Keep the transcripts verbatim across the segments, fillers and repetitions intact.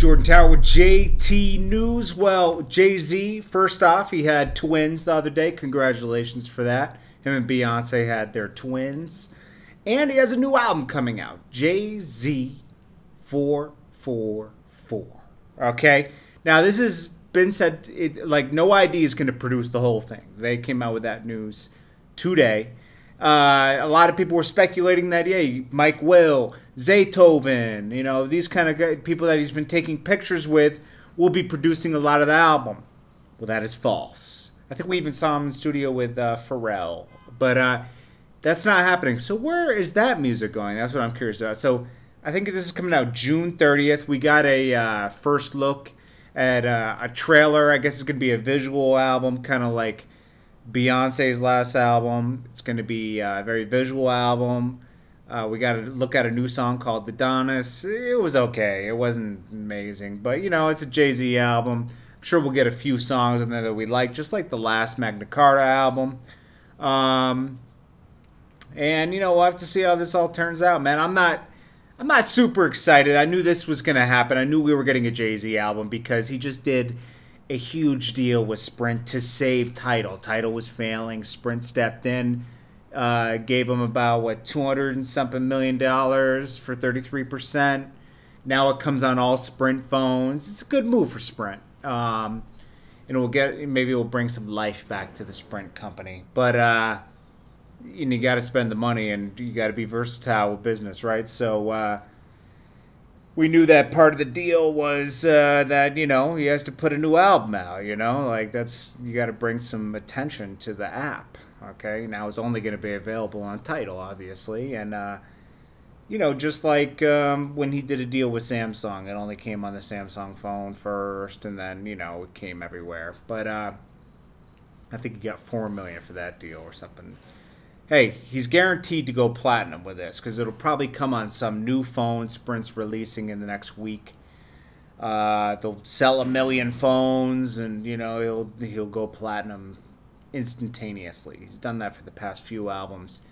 Jordan Tower with J T News. Well, Jay-Z, first off, he had twins the other day. Congratulations for that. Him and Beyonce had their twins. And he has a new album coming out, Jay-Z four four four. Okay? Now, this has been said, it, like, No I D is going to produce the whole thing. They came out with that news today. Uh, a lot of people were speculating that, yeah, Mike Will, Zaytoven, you know, these kind of guys, people that he's been taking pictures with will be producing a lot of the album. Well, that is false. I think we even saw him in the studio with uh, Pharrell. But uh, that's not happening. So where is that music going? That's what I'm curious about. So I think this is coming out June thirtieth. We got a uh, first look at uh, a trailer. I guess it's going to be a visual album, kind of like Beyonce's last album. It's going to be a very visual album. Uh, we got to look at a new song called Adnis. It was okay. It wasn't amazing. But, you know, it's a Jay-Z album. I'm sure we'll get a few songs in there that we like, just like the last Magna Carta album. Um, and, you know, we'll have to see how this all turns out, man. I'm not, I'm not super excited. I knew this was going to happen. I knew we were getting a Jay-Z album because he just did a huge deal with Sprint to save Tidal. Tidal was failing. Sprint stepped in, uh, gave him about, what, two hundred and something million dollars for thirty-three percent. Now it comes on all Sprint phones. It's a good move for Sprint. Um, and we'll get, maybe we'll bring some life back to the Sprint company. But uh, and you got to spend the money, and you got to be versatile with business, right? So uh, we knew that part of the deal was uh, that, you know, he has to put a new album out, you know? Like, that's, you got to bring some attention to the app, okay? Now it's only going to be available on Tidal, obviously. And, uh, you know, just like um, when he did a deal with Samsung, it only came on the Samsung phone first, and then, you know, it came everywhere. But uh, I think he got four million dollars for that deal or something. Hey, he's guaranteed to go platinum with this because it'll probably come on some new phone Sprint's releasing in the next week. Uh, they'll sell a million phones, and you know he'll he'll go platinum instantaneously. He's done that for the past few albums.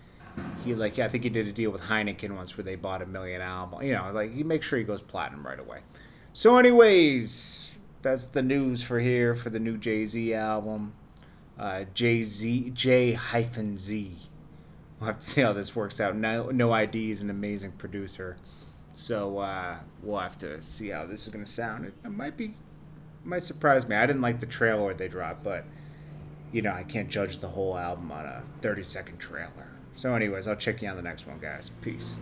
He like I think he did a deal with Heineken once where they bought a million album. You know, like he makes sure he goes platinum right away. So, anyways, that's the news for here for the new Jay-Z album. Uh, Jay-Z J hyphen Z. We'll have to see how this works out. No, No I D is an amazing producer, so uh, we'll have to see how this is going to sound. It, it might be, it might surprise me. I didn't like the trailer they dropped, but you know I can't judge the whole album on a thirty-second trailer. So, anyways, I'll check you on the next one, guys. Peace.